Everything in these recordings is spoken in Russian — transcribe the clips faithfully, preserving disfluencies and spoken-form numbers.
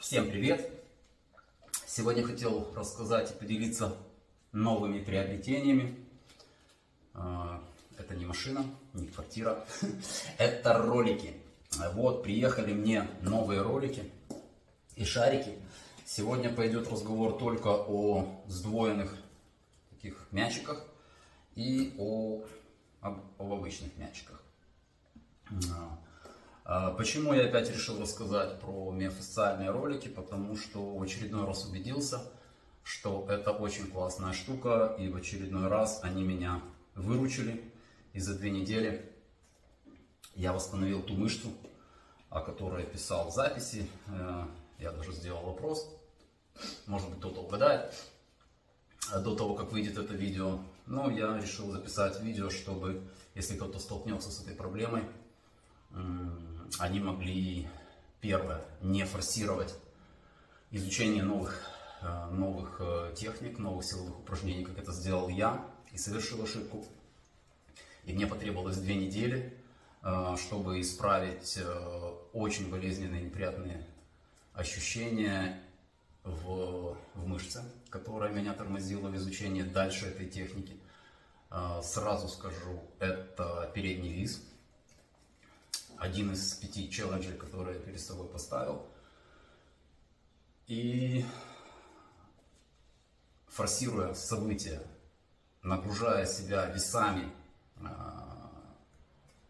Всем привет! Сегодня хотел рассказать и поделиться новыми приобретениями. Это не машина, не квартира, это ролики. Вот, приехали мне новые ролики и шарики. Сегодня пойдет разговор только о сдвоенных таких мячиках и о, об, об обычных мячиках. Почему я опять решил рассказать про миофасциальные ролики? Потому что в очередной раз убедился, что это очень классная штука, и в очередной раз они меня выручили. И за две недели я восстановил ту мышцу, о которой я писал в записи. Я даже сделал вопрос, может быть, кто-то угадает, до того, как выйдет это видео. Но я решил записать видео, чтобы, если кто-то столкнется с этой проблемой, они могли, первое, не форсировать изучение новых, новых техник, новых силовых упражнений, как это сделал я, и совершил ошибку. И мне потребовалось две недели, чтобы исправить очень болезненные, неприятные ощущения в, в мышце, которая меня тормозила в изучении дальше этой техники. Сразу скажу, это передний вис. Один из пяти челленджей, которые я перед собой поставил. И форсируя события, нагружая себя весами э,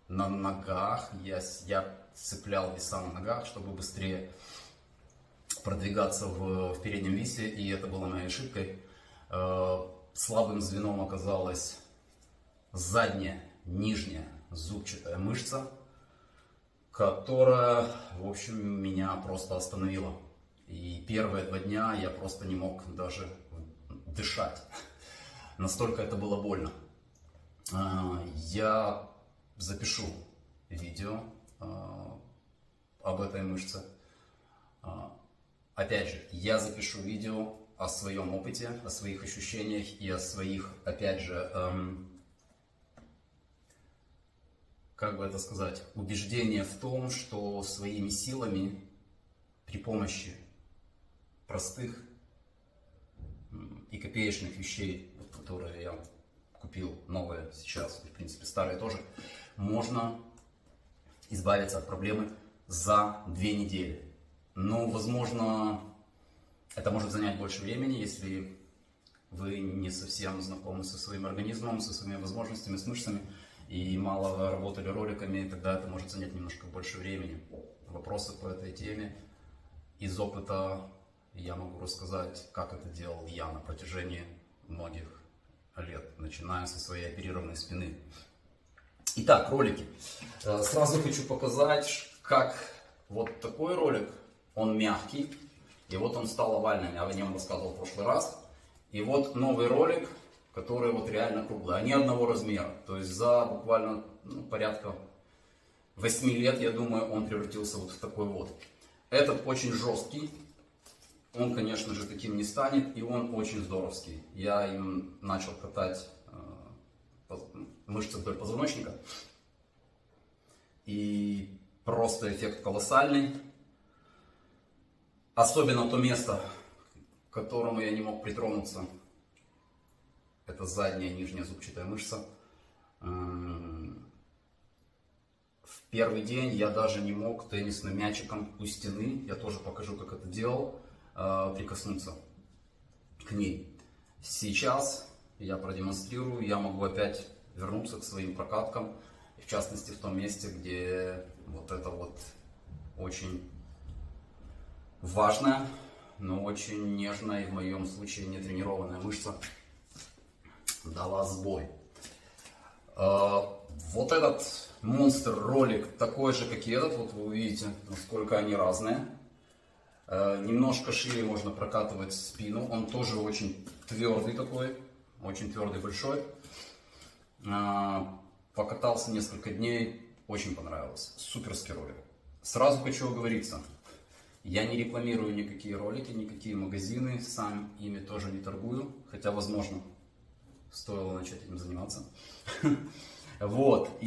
на ногах, я, я цеплял веса на ногах, чтобы быстрее продвигаться в, в переднем весе, и это было моей ошибкой. Э, слабым звеном оказалась задняя, нижняя зубчатая мышца, которая, в общем, меня просто остановила. И первые два дня я просто не мог даже дышать. Настолько это было больно. Я запишу видео об этой мышце. Опять же, я запишу видео о своем опыте, о своих ощущениях и о своих, опять же, как бы это сказать, убеждение в том, что своими силами при помощи простых и копеечных вещей, которые я купил новые сейчас, и в принципе старые тоже, можно избавиться от проблемы за две недели. Но, возможно, это может занять больше времени, если вы не совсем знакомы со своим организмом, со своими возможностями, с мышцами, и мало работали роликами, тогда это может занять немножко больше времени. Вопросы по этой теме из опыта я могу рассказать, как это делал я на протяжении многих лет, начиная со своей оперированной спины. Итак, ролики. Сразу хочу показать, как вот такой ролик, он мягкий, и вот он стал овальным, я о нем рассказывал в прошлый раз. И вот новый ролик, которые вот реально круглые, они одного размера. То есть за буквально, ну, порядка восьми лет, я думаю, он превратился вот в такой вот. Этот очень жесткий, он, конечно же, таким не станет, и он очень здоровский. Я им начал катать э, мышцы вдоль позвоночника, и просто эффект колоссальный. Особенно то место, к которому я не мог притронуться. Это задняя, нижняя зубчатая мышца. В первый день я даже не мог теннисным мячиком у стены, я тоже покажу, как это делал, прикоснуться к ней. Сейчас я продемонстрирую, я могу опять вернуться к своим прокаткам, в частности в том месте, где вот это вот очень важная, но очень нежная и в моем случае нетренированная мышца дала сбой. Вот этот монстр ролик такой же, как и этот. Вот вы увидите, насколько они разные. Немножко шире можно прокатывать спину. Он тоже очень твердый такой, очень твердый, большой. Покатался несколько дней, очень понравилось. Суперский ролик. Сразу хочу оговориться. Я не рекламирую никакие ролики, никакие магазины. Сам ими тоже не торгую, хотя возможно стоило начать этим заниматься. Вот, и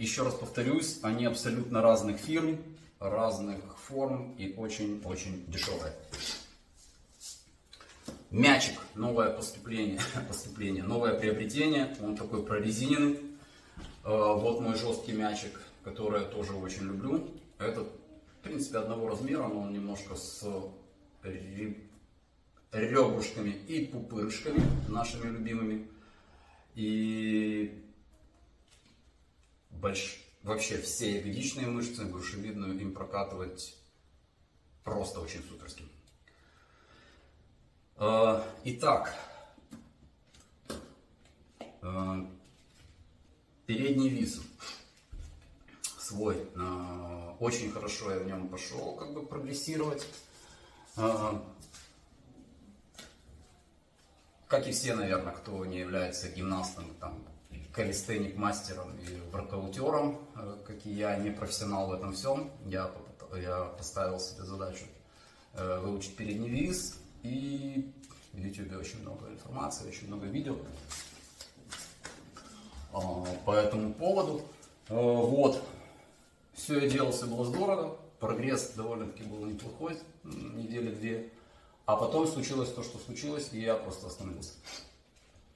еще раз повторюсь, они абсолютно разных фирм, разных форм и очень-очень дешевая. Мячик, новое поступление, поступление, новое приобретение, он такой прорезиненный. Вот мой жесткий мячик, который я тоже очень люблю. Это, в принципе, одного размера, но он немножко с ребрышками и пупырышками, нашими любимыми. И больш... вообще все ягодичные мышцы, грушевидную, им прокатывать просто очень суперски. Итак, передний вис свой, очень хорошо я в нем пошел, как бы прогрессировать. Как и все, наверное, кто не является гимнастом, там, калистеник-мастером и воркаутером, как и я, не профессионал в этом всем, я, я поставил себе задачу выучить передний вис. И в YouTube очень много информации, очень много видео по этому поводу. Вот, все я делал, все было здорово, прогресс довольно-таки был неплохой, недели две. А потом случилось то, что случилось, и я просто остановился.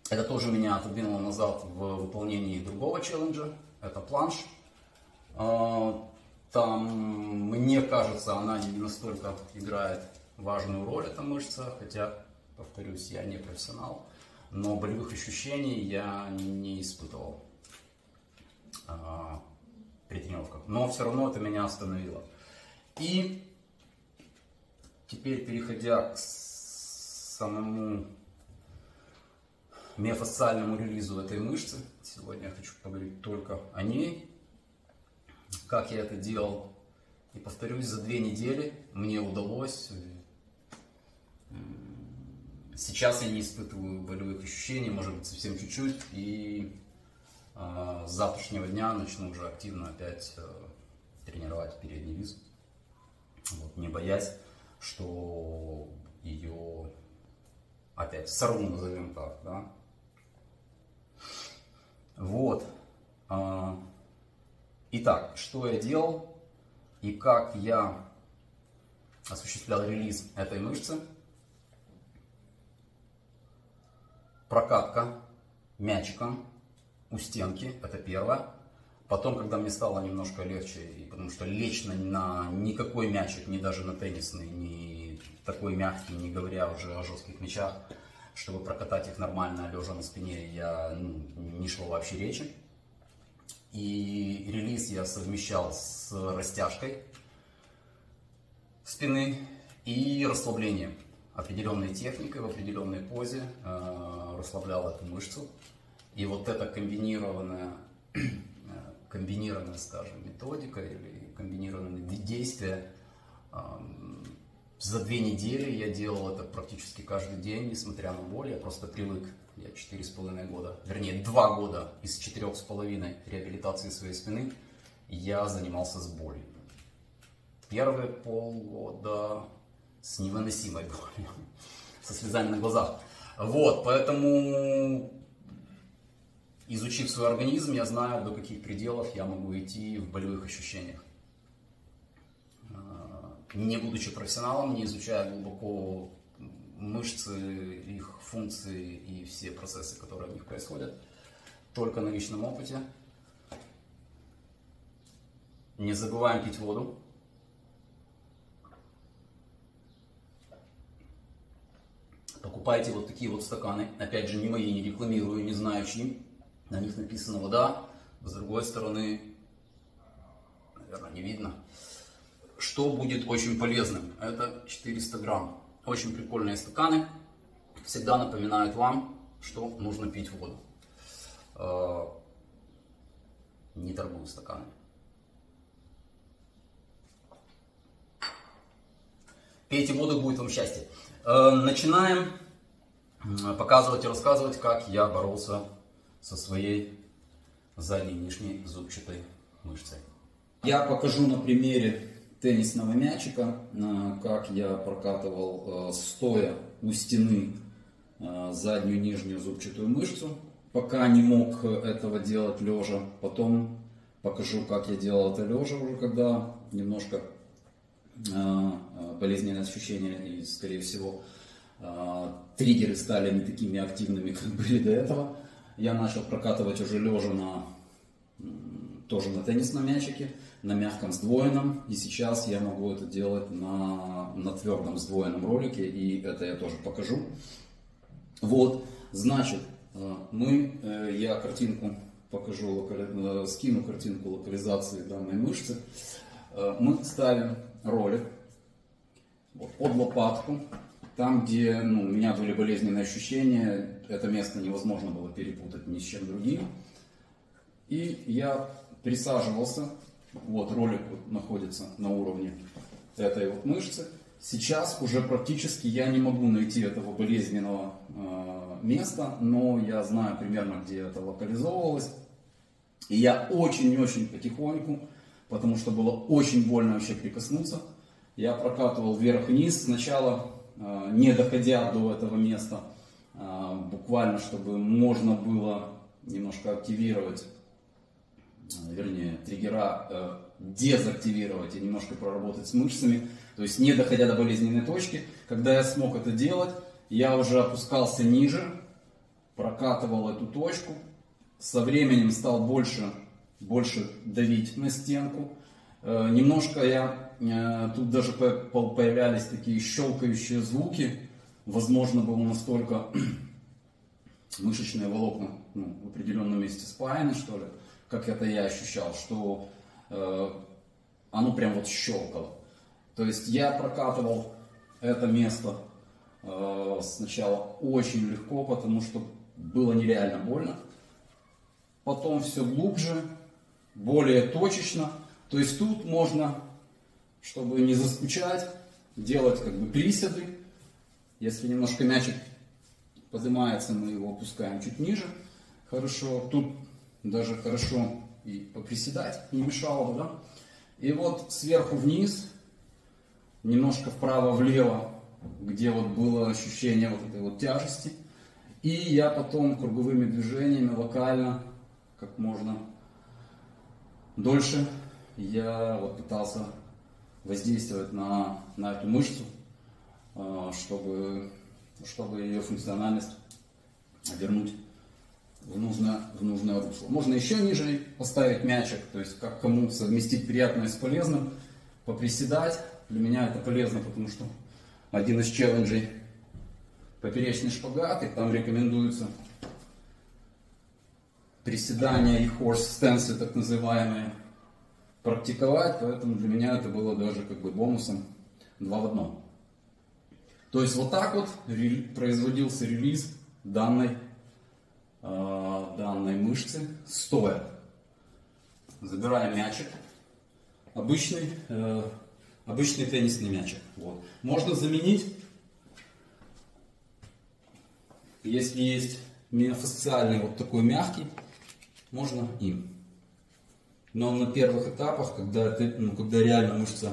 Это тоже меня отодвинуло назад в выполнении другого челленджа, это планш. Там, мне кажется, она не настолько играет важную роль эта мышца, хотя, повторюсь, я не профессионал, но болевых ощущений я не испытывал а, при тренировках. Но все равно это меня остановило. И теперь, переходя к самому миофасциальному релизу этой мышцы, сегодня я хочу поговорить только о ней, как я это делал. И повторюсь, за две недели мне удалось. Сейчас я не испытываю болевых ощущений, может быть, совсем чуть-чуть, и э, с завтрашнего дня начну уже активно опять э, тренировать передний вис, вот, не боясь, что ее опять сорву, назовем так, да? Вот. Э, итак, что я делал и как я осуществлял релиз этой мышцы. Прокатка мячиком у стенки, это первое. Потом, когда мне стало немножко легче, потому что лечь на никакой мячик, ни даже на теннисный, ни такой мягкий, не говоря уже о жестких мячах, чтобы прокатать их нормально, лежа на спине, я, ну, не шло вообще речи. И релиз я совмещал с растяжкой спины и расслаблением. Определенной техникой, в определенной позе э, расслаблял эту мышцу. И вот эта комбинированная, комбинированная, скажем, методика или комбинированные действия, э, за две недели я делал это практически каждый день, несмотря на боль, я просто привык. Я четыре с половиной года, вернее два года из четырёх с половиной реабилитации своей спины я занимался с болью. Первые полгода с невыносимой болью, со слезами на глазах. Вот, поэтому, изучив свой организм, я знаю, до каких пределов я могу идти в болевых ощущениях. Не будучи профессионалом, не изучая глубоко мышцы, их функции и все процессы, которые в них происходят, только на личном опыте. Не забываем пить воду. Покупайте вот такие вот стаканы, опять же, не мои, не рекламирую, не знаю чьи, на них написано вода, с другой стороны, наверное, не видно, что будет очень полезным, это четыреста грамм, очень прикольные стаканы, всегда напоминают вам, что нужно пить воду, не торгую стаканами. Пейте воду, будет вам счастье. Начинаем показывать и рассказывать, как я боролся со своей задней нижней зубчатой мышцей. Я покажу на примере теннисного мячика, как я прокатывал стоя у стены заднюю нижнюю зубчатую мышцу. Пока не мог этого делать лежа, потом покажу, как я делал это лежа уже, когда немножко болезненное ощущение, и, скорее всего, триггеры стали не такими активными, как были до этого. Я начал прокатывать уже лежа на, тоже на теннисном мячике, на мягком сдвоенном, и сейчас я могу это делать на, на твердом сдвоенном ролике, и это я тоже покажу. Вот, значит, мы, я картинку покажу, скину картинку локализации данной мышцы. Мы ставим ролик вот, под лопатку, там, где ну, у меня были болезненные ощущения, это место невозможно было перепутать ни с чем другим. И я присаживался, вот ролик вот находится на уровне этой вот мышцы. Сейчас уже практически я не могу найти этого болезненного э, места, но я знаю примерно, где это локализовывалось. И я очень-очень потихоньку, потому что было очень больно вообще прикоснуться, я прокатывал вверх-вниз, сначала э, не доходя до этого места, э, буквально, чтобы можно было немножко активировать, вернее, триггера э, дезактивировать и немножко проработать с мышцами, то есть не доходя до болезненной точки. Когда я смог это делать, я уже опускался ниже, прокатывал эту точку, со временем стал больше, больше давить на стенку. Э, немножко я, э, тут даже появлялись такие щелкающие звуки, возможно было настолько мышечные волокна ну, в определенном месте спайны, что ли, как это я ощущал, что э, оно прям вот щелкало. То есть я прокатывал это место э, сначала очень легко, потому что было нереально больно. Потом все глубже, более точечно. То есть тут можно, чтобы не заскучать, делать как бы приседы. Если немножко мячик поднимается, мы его опускаем чуть ниже. Хорошо. Тут даже хорошо и поприседать не мешало бы, да? И вот сверху вниз, немножко вправо-влево, где вот было ощущение вот этой вот тяжести. И я потом круговыми движениями локально, как можно дольше, я вот пытался воздействовать на, на эту мышцу, чтобы, чтобы ее функциональность вернуть в нужное, в нужное русло. Можно еще ниже поставить мячик, то есть как кому совместить приятное с полезным, поприседать. Для меня это полезно, потому что один из челленджей поперечный шпагат, и там рекомендуется приседания и хорс-стенсы, так называемые, практиковать, поэтому для меня это было даже как бы бонусом два в одном. То есть вот так вот производился релиз данной данной мышцы стоя. Забираем мячик, обычный, э, обычный теннисный мячик. Вот. Можно заменить, если есть миофасциальный вот такой мягкий, можно им. Но на первых этапах, когда, ты, ну, когда реально мышца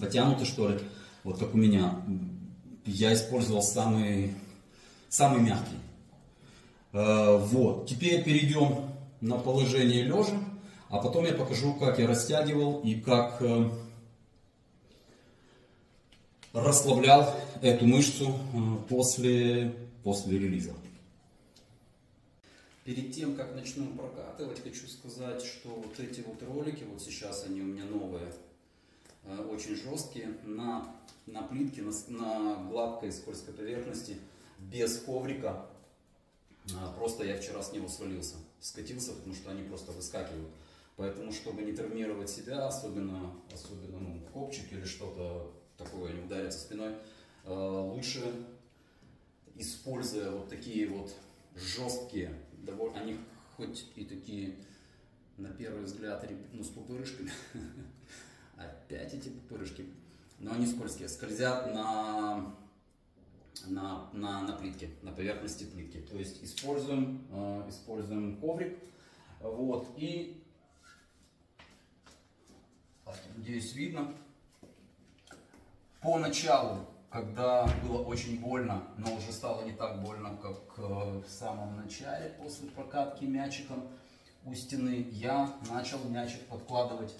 потянута, что ли, вот как у меня, я использовал самый, самый мягкий. Вот, теперь перейдем на положение лежа, а потом я покажу, как я растягивал и как расслаблял эту мышцу после, после релиза. Перед тем, как начну прокатывать, хочу сказать, что вот эти вот ролики, вот сейчас они у меня новые, очень жесткие, на, на плитке, на, на гладкой скользкой поверхности, без коврика. Просто я вчера с него свалился, скатился, потому что они просто выскакивают. Поэтому, чтобы не травмировать себя, особенно, особенно ну, копчик или что-то такое, не ударится спиной, лучше, используя вот такие вот жесткие, довольно, они хоть и такие, на первый взгляд, ну, с пупырышками, опять эти пупырышки, но они скользкие, скользят на... На, на, на плитке, на поверхности плитки. То есть используем, э, используем коврик. Вот, и надеюсь, видно. Поначалу, когда было очень больно, но уже стало не так больно, как э, в самом начале, после прокатки мячиком у стены, я начал мячик подкладывать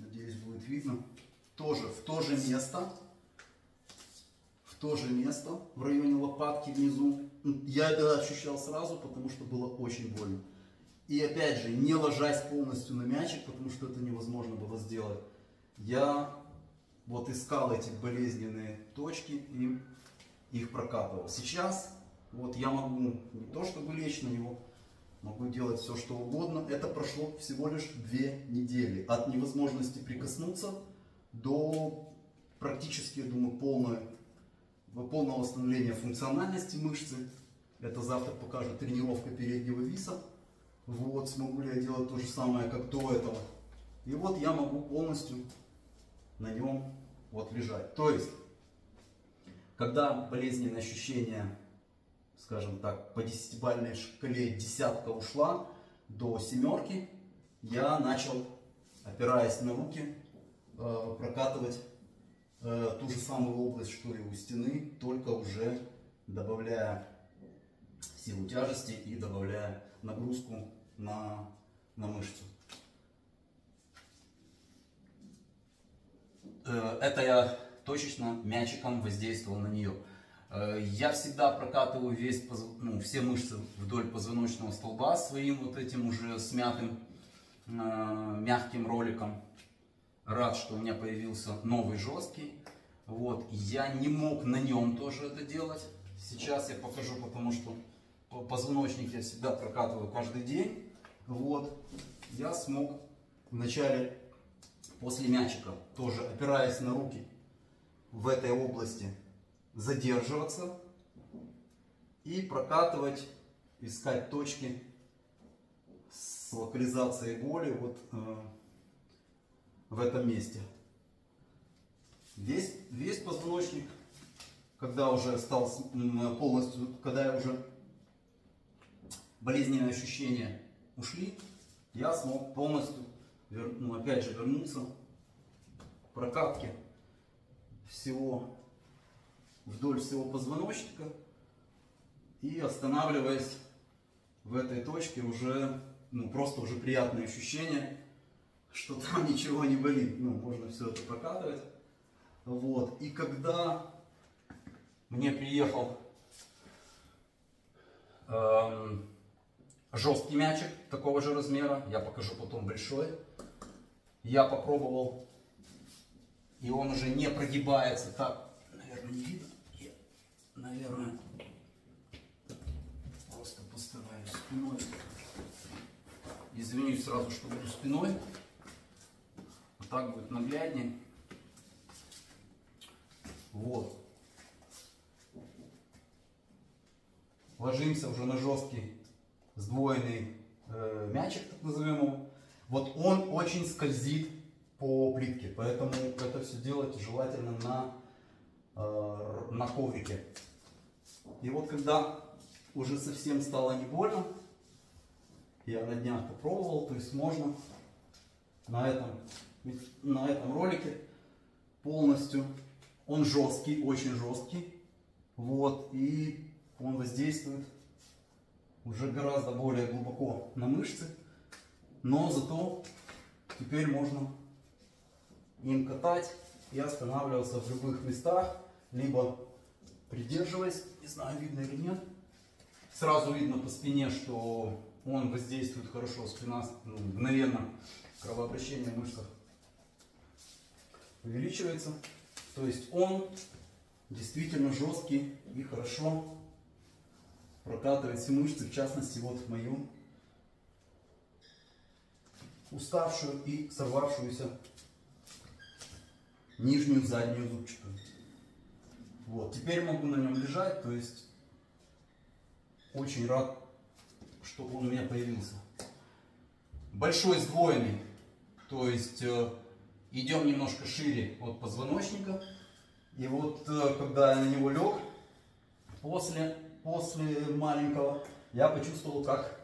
Надеюсь, будет видно. Тоже в то же место. В то же место. В районе лопатки внизу. Я это ощущал сразу, потому что было очень больно. И опять же, не ложась полностью на мячик, потому что это невозможно было сделать. Я вот искал эти болезненные точки и их прокапывал. Сейчас вот я могу не то чтобы лечь на него, могу делать все что угодно. Это прошло всего лишь две недели. От невозможности прикоснуться до практически, я думаю, полное, полного восстановления функциональности мышцы. Это завтра покажет тренировка переднего виса. Вот, смогу ли я делать то же самое, как до этого. И вот я могу полностью на нем вот лежать. То есть, когда болезненные ощущения, скажем так, по десятибалльной шкале десятка ушла до семерки, я начал, опираясь на руки, прокатывать ту же самую область, что и у стены, только уже добавляя силу тяжести и добавляя нагрузку на, на мышцу. Это я точечно мячиком воздействовал на нее. Я всегда прокатываю весь, ну, все мышцы вдоль позвоночного столба своим вот этим уже смятым мягким роликом. Рад, что у меня появился новый жесткий. Вот. Я не мог на нем тоже это делать. Сейчас я покажу, потому что позвоночник я всегда прокатываю каждый день. Вот. Я смог вначале после мячика, тоже опираясь на руки, в этой области задерживаться и прокатывать, искать точки с локализацией боли вот э, в этом месте. Весь, весь позвоночник, когда уже стал полностью, когда уже болезненные ощущения ушли, я смог полностью, ну, опять же, вернуться к прокатке всего, вдоль всего позвоночника и, останавливаясь в этой точке, уже, ну, просто уже приятное ощущение, что там ничего не болит, ну, можно все это прокатывать. Вот. И когда мне приехал эм, жесткий мячик такого же размера, я покажу потом большой, я попробовал, и он уже не прогибается так, наверное, не видно, я, наверное, просто поставляю спиной, извинюсь сразу, что буду спиной, вот так будет нагляднее, вот, ложимся уже на жесткий сдвоенный э, мячик, так назовем его. Вот он очень скользит по плитке, поэтому это все делать желательно на, э, на коврике. И вот когда уже совсем стало не больно, я на днях попробовал, то есть можно на этом, на этом ролике полностью, он жесткий, очень жесткий, вот, и он воздействует уже гораздо более глубоко на мышцы, но зато теперь можно им катать и останавливаться в любых местах, либо придерживаясь, не знаю, видно или нет, сразу видно по спине, что он воздействует хорошо, спина, ну, мгновенно кровообращение в мышцах увеличивается, то есть он действительно жесткий и хорошо прокатывает все мышцы, в частности, вот мою уставшую и сорвавшуюся нижнюю заднюю зубчатую. Вот, теперь могу на нем лежать, то есть очень рад, что он у меня появился. Большой сдвоенный, то есть э, идем немножко шире от позвоночника. И вот э, когда я на него лег, после... После маленького я почувствовал, как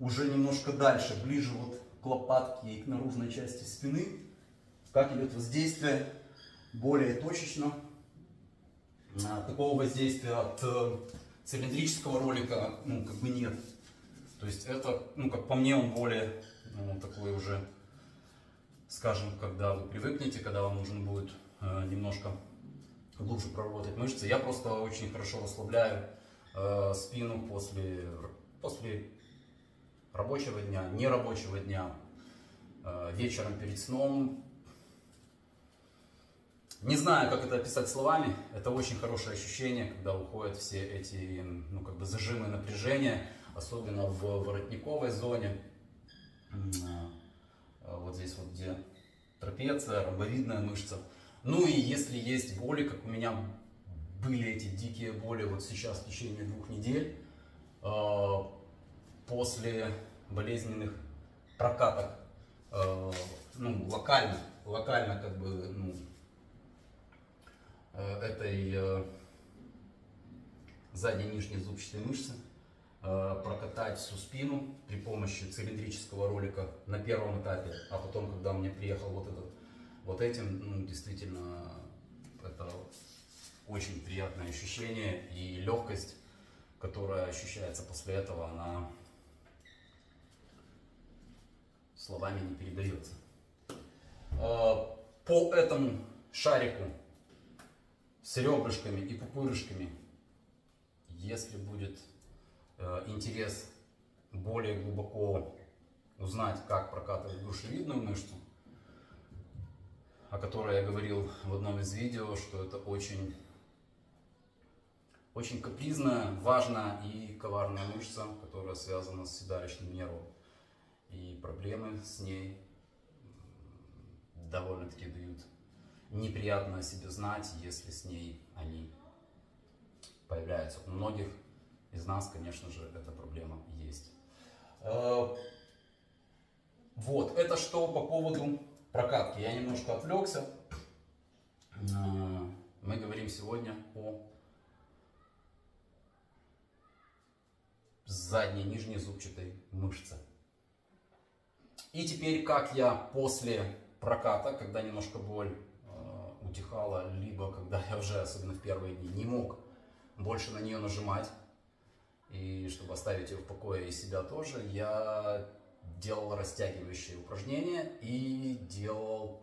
уже немножко дальше, ближе вот к лопатке и к наружной части спины, как идет воздействие более точечно. Такого воздействия от цилиндрического ролика, ну, как бы нет. То есть это, ну, как по мне, он более, ну, такой уже скажем, когда вы привыкнете, когда вам нужно будет немножко глубже проработать мышцы. Я просто очень хорошо расслабляю спину после, после рабочего дня, нерабочего дня, вечером перед сном. Не знаю, как это описать словами. Это очень хорошее ощущение, когда уходят все эти, ну, как бы зажимы, напряжения, особенно в воротниковой зоне. Вот здесь вот, где трапеция, ромбовидная мышца. Ну и если есть боли, как у меня были эти дикие боли вот сейчас в течение двух недель, после болезненных прокаток, ну, локально, локально как бы, ну, этой задней нижней зубчатой мышцы, прокатать всю спину при помощи цилиндрического ролика на первом этапе, а потом, когда мне приехал вот этот, вот этим, ну, действительно, это очень приятное ощущение, и легкость, которая ощущается после этого, она словами не передается. По этому шарику с ребрышками и пупырышками, если будет э, интерес более глубоко узнать, как прокатывать грушевидную мышцу, о которой я говорил в одном из видео, что это очень, очень капризная, важная и коварная мышца, которая связана с седалищным нервом. И проблемы с ней довольно-таки дают неприятно о себе знать, если с ней они появляются. У многих из нас, конечно же, эта проблема есть. Вот, это что по поводу прокатки. Я немножко отвлекся. Мы говорим сегодня о задней нижней зубчатой мышце. И теперь, как я после проката, когда немножко боль утихала, либо когда я уже, особенно в первые дни, не мог больше на нее нажимать, и чтобы оставить ее в покое и себя тоже, я делал растягивающие упражнения и делал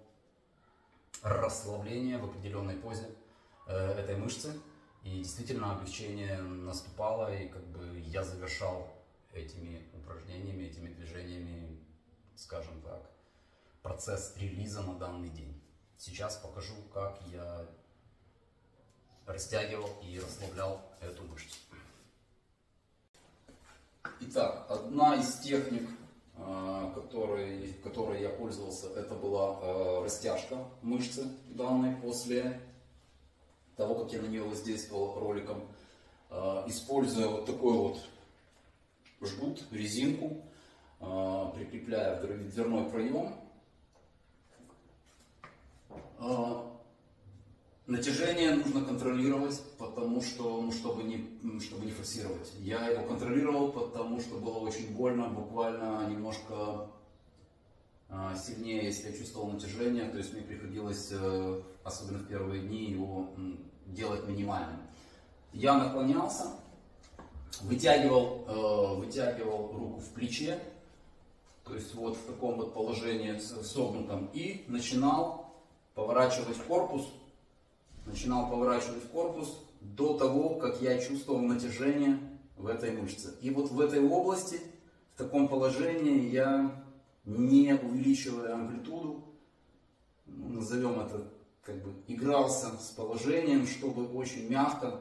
расслабление в определенной позе этой мышцы, и действительно облегчение наступало, и как бы я завершал этими упражнениями, этими движениями, скажем так, процесс релиза на данный день. Сейчас покажу, как я растягивал и расслаблял эту мышцу. Итак, одна из техник, которой, которой я пользовался, это была растяжка мышцы данной после того, как я на нее воздействовал роликом. Используя вот такой вот жгут, резинку, прикрепляя в дверной проем, натяжение нужно контролировать, потому что, ну, чтобы не, чтобы не форсировать. Я его контролировал, потому что было очень больно, буквально немножко сильнее, если я чувствовал натяжение, то есть мне приходилось, особенно в первые дни, его делать минимальным. Я наклонялся, вытягивал, вытягивал руку в плече, то есть вот в таком вот положении согнутом, и начинал поворачивать корпус, начинал поворачивать корпус до того, как я чувствовал натяжение в этой мышце. И вот в этой области, в таком положении, я, не увеличивая амплитуду, назовем это, как бы игрался с положением, чтобы очень мягко,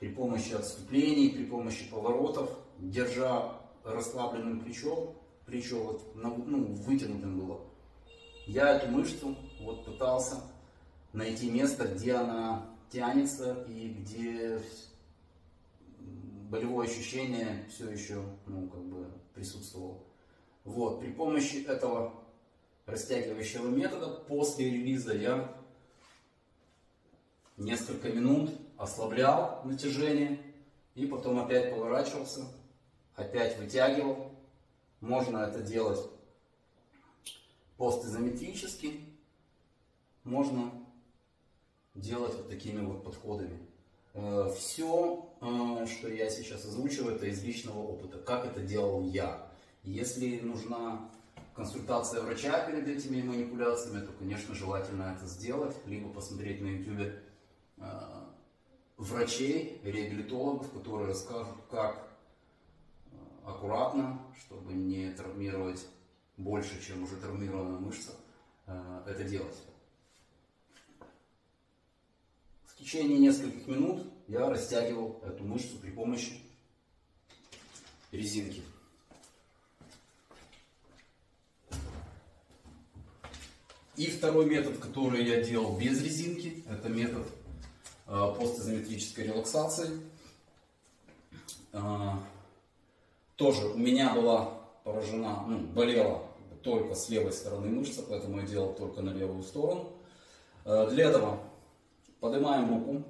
при помощи отступлений, при помощи поворотов, держа расслабленным плечом, плечо вот, ну, вытянутым было, я эту мышцу вот пытался найти место, где она тянется и где болевое ощущение все еще, ну, как бы присутствовало. Вот, при помощи этого растягивающего метода после релиза я несколько минут ослаблял натяжение и потом опять поворачивался, опять вытягивал. Можно это делать постизометрически, можно делать вот такими вот подходами. Все, что я сейчас озвучиваю, это из личного опыта, как это делал я. Если нужна консультация врача перед этими манипуляциями, то, конечно, желательно это сделать, либо посмотреть на YouTube врачей, реабилитологов, которые расскажут, как аккуратно, чтобы не травмировать больше, чем уже травмированная мышца, это делать. В течение нескольких минут я растягивал эту мышцу при помощи резинки. И второй метод, который я делал без резинки, это метод постизометрической релаксации. Тоже у меня была поражена, ну, болела только с левой стороны мышца, поэтому я делал только на левую сторону. Для этого поднимаем руку,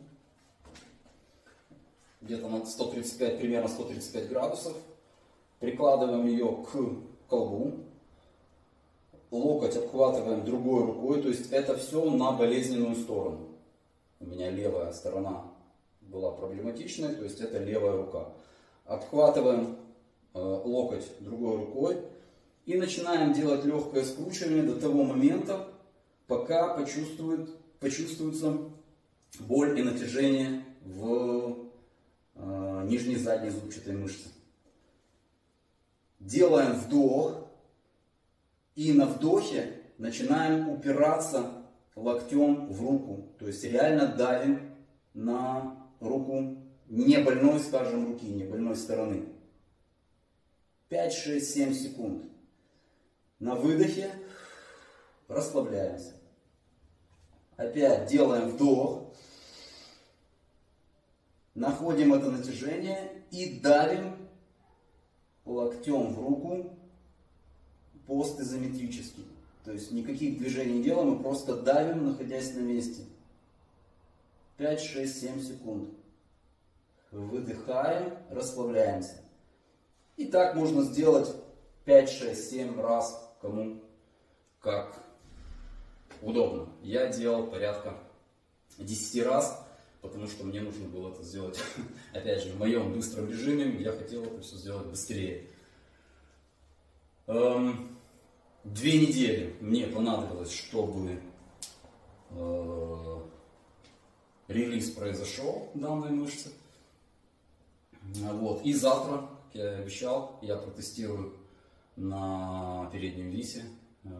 где-то на сто тридцать пять, примерно сто тридцать пять градусов, прикладываем ее к колбу, локоть обхватываем другой рукой, то есть это все на болезненную сторону. У меня левая сторона была проблематичной, то есть это левая рука. Обхватываем э, локоть другой рукой и начинаем делать легкое скручивание до того момента, пока почувствует, почувствуется боль и натяжение в э, нижней задней зубчатой мышце. Делаем вдох и на вдохе начинаем упираться локтем в руку, то есть реально давим на руку не больной, скажем, руки, не больной стороны. пять, шесть, семь секунд. На выдохе расслабляемся. Опять делаем вдох, находим это натяжение и давим локтем в руку постизометрически. То есть никаких движений не делаем, мы просто давим, находясь на месте. пять, шесть, семь секунд. Выдыхаем, расслабляемся. И так можно сделать пять, шесть, семь раз, кому как удобно. Я делал порядка десять раз, потому что мне нужно было это сделать, опять же, в моем быстром режиме. Я хотел это все сделать быстрее. Две недели мне понадобилось, чтобы э, релиз произошел данной мышцы. Вот. И завтра, как я и обещал, я протестирую на переднем висе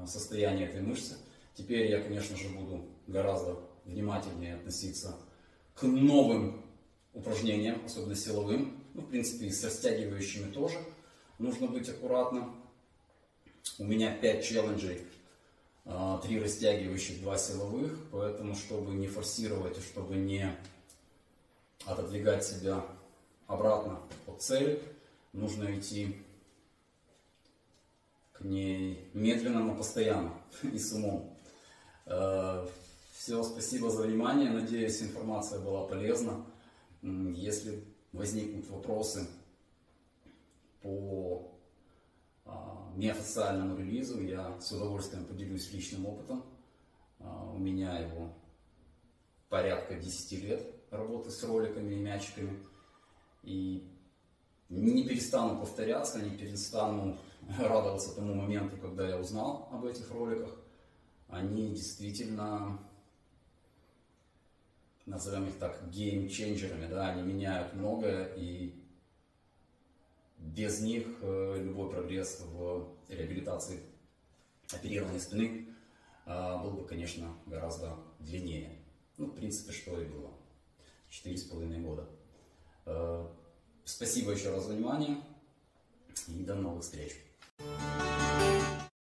состояние этой мышцы. Теперь я, конечно же, буду гораздо внимательнее относиться к новым упражнениям, особенно силовым. Ну, в принципе, и со стягивающими тоже нужно быть аккуратным. У меня пять челленджей, три растягивающих, два силовых, поэтому, чтобы не форсировать и чтобы не отодвигать себя обратно от цели, нужно идти к ней медленно, но постоянно и с умом. Все, спасибо за внимание, надеюсь, информация была полезна. Если возникнут вопросы по миофасциальному релизу, я с удовольствием поделюсь личным опытом. У меня его порядка десяти лет работы с роликами и мячиками. И не перестану повторяться, не перестану радоваться тому моменту, когда я узнал об этих роликах. Они действительно, назовем их так, геймченджерами, да, они меняют многое, и без них любой прогресс в реабилитации оперированной спины был бы, конечно, гораздо длиннее. Ну, в принципе, что и было. четыре с половиной года. Спасибо еще раз за внимание и до новых встреч.